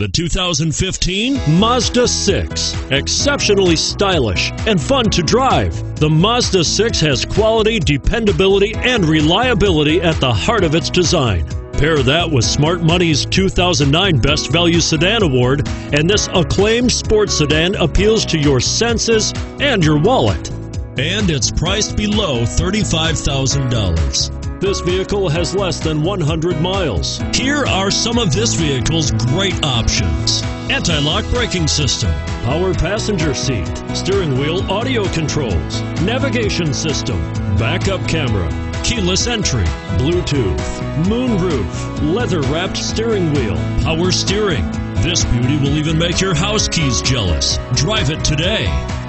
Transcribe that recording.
The 2015 Mazda 6. Exceptionally stylish and fun to drive, the Mazda 6 has quality, dependability, and reliability at the heart of its design. Pair that with Smart Money's 2009 Best Value Sedan Award, and this acclaimed sports sedan appeals to your senses and your wallet. And it's priced below $35,000. This vehicle has less than 100 miles. Here are some of this vehicle's great options: anti-lock braking system, power passenger seat, steering wheel audio controls, navigation system, backup camera, keyless entry, Bluetooth, moonroof, leather-wrapped steering wheel, power steering. This beauty will even make your house keys jealous. Drive it today.